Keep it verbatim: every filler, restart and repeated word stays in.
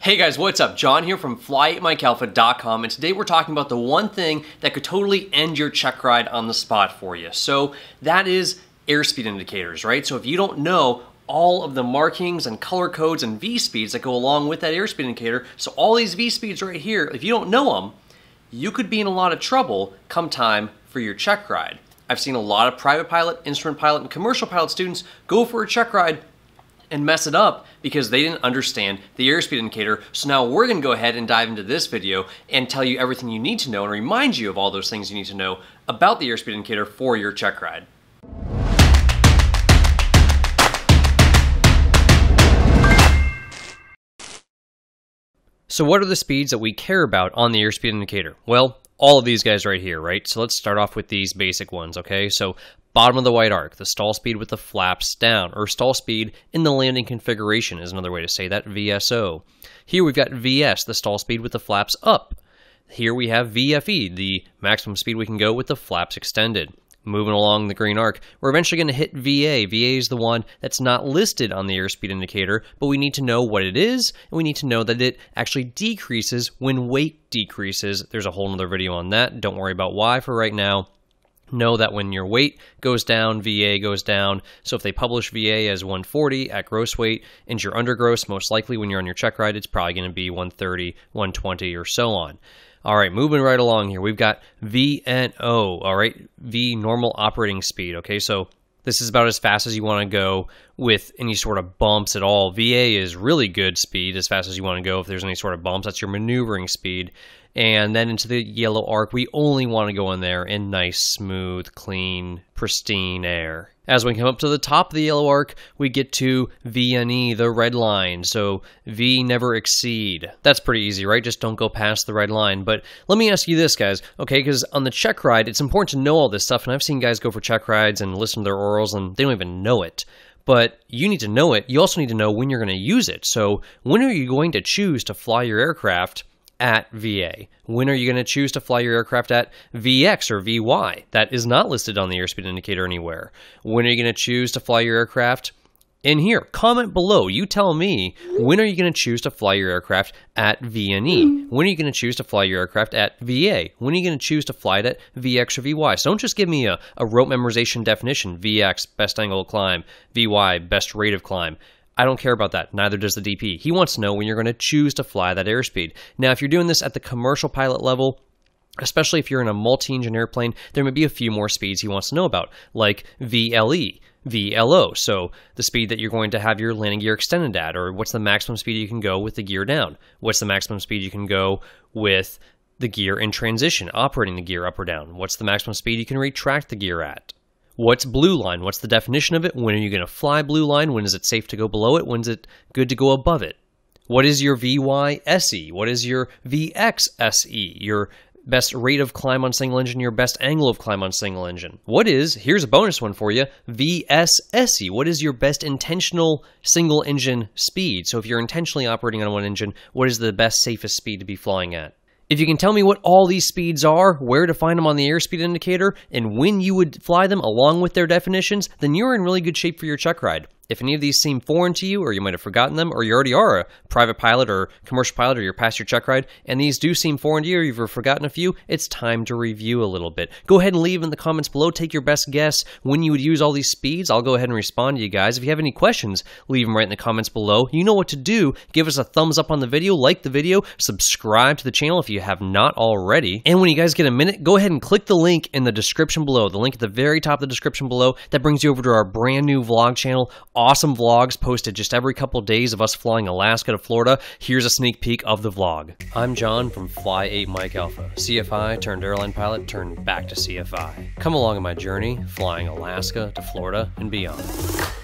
Hey guys, what's up? John here from Fly eight M A dot com, and today we're talking about the one thing that could totally end your check ride on the spot for you. So that is airspeed indicators, right? So if you don't know all of the markings and color codes and V-speeds that go along with that airspeed indicator, so all these V-speeds right here, if you don't know them, you could be in a lot of trouble come time for your check ride. I've seen a lot of private pilot, instrument pilot, and commercial pilot students go for a check ride and mess it up because they didn't understand the airspeed indicator. So now we're gonna go ahead and dive into this video and tell you everything you need to know and remind you of all those things you need to know about the airspeed indicator for your check ride. So what are the speeds that we care about on the airspeed indicator? Well, all of these guys right here, right? So let's start off with these basic ones, okay? So bottom of the white arc, the stall speed with the flaps down, or stall speed in the landing configuration is another way to say that, V S O. Here we've got V S, the stall speed with the flaps up. Here we have V F E, the maximum speed we can go with the flaps extended. Moving along the green arc, we're eventually going to hit V A. V A is the one that's not listed on the airspeed indicator, but we need to know what it is, and we need to know that it actually decreases when weight decreases. There's a whole nother video on that. Don't worry about why for right now. Know that when your weight goes down, V A goes down. So if they publish V A as one forty at gross weight and you're under gross, most likely when you're on your check ride, it's probably going to be one thirty, one twenty, or so on. All right, moving right along here, we've got V N O, all right, V normal operating speed, okay? So this is about as fast as you want to go with any sort of bumps at all. V A is really good speed, as fast as you want to go if there's any sort of bumps. That's your maneuvering speed. And then into the yellow arc, we only want to go in there in nice, smooth, clean, pristine air. As we come up to the top of the yellow arc, we get to V N E, the red line. So V never exceed. That's pretty easy, right? Just don't go past the red line. But let me ask you this, guys, okay? Because on the check ride, it's important to know all this stuff. And I've seen guys go for check rides and listen to their orals, and they don't even know it. But you need to know it. You also need to know when you're going to use it. So when are you going to choose to fly your aircraft at V A? When are you going to choose to fly your aircraft at V X or V Y? That is not listed on the airspeed indicator anywhere. When are you going to choose to fly your aircraft in here? Comment below. You tell me, when are you going to choose to fly your aircraft at V N E? When are you going to choose to fly your aircraft at V A? When are you going to choose to fly it at V X or V Y? So don't just give me a, a rope memorization definition. V X, best angle of climb. V Y, best rate of climb. I don't care about that. Neither does the D P. He wants to know when you're going to choose to fly that airspeed. Now, if you're doing this at the commercial pilot level, especially if you're in a multi-engine airplane, there may be a few more speeds he wants to know about, like V L E, V L O, so the speed that you're going to have your landing gear extended at, or what's the maximum speed you can go with the gear down? What's the maximum speed you can go with the gear in transition, operating the gear up or down? What's the maximum speed you can retract the gear at? What's blue line? What's the definition of it? When are you going to fly blue line? When is it safe to go below it? When's it good to go above it? What is your V Y S E? What is your V X S E? Your best rate of climb on single engine, your best angle of climb on single engine. What is, here's a bonus one for you, V S S E. What is your best intentional single engine speed? So if you're intentionally operating on one engine, what is the best, safest speed to be flying at? If you can tell me what all these speeds are, where to find them on the airspeed indicator, and when you would fly them along with their definitions, then you're in really good shape for your check ride. If any of these seem foreign to you, or you might have forgotten them, or you already are a private pilot or commercial pilot, or you're past your check ride, and these do seem foreign to you, or you've forgotten a few, it's time to review a little bit. Go ahead and leave in the comments below. Take your best guess when you would use all these speeds. I'll go ahead and respond to you guys. If you have any questions, leave them right in the comments below. You know what to do. Give us a thumbs up on the video, like the video, subscribe to the channel if you have not already. And when you guys get a minute, go ahead and click the link in the description below, the link at the very top of the description below. That brings you over to our brand new vlog channel. Awesome vlogs posted just every couple days of us flying Alaska to Florida. Here's a sneak peek of the vlog. I'm John from Fly eight Mike Alpha, C F I turned airline pilot turned back to C F I. Come along on my journey flying Alaska to Florida and beyond.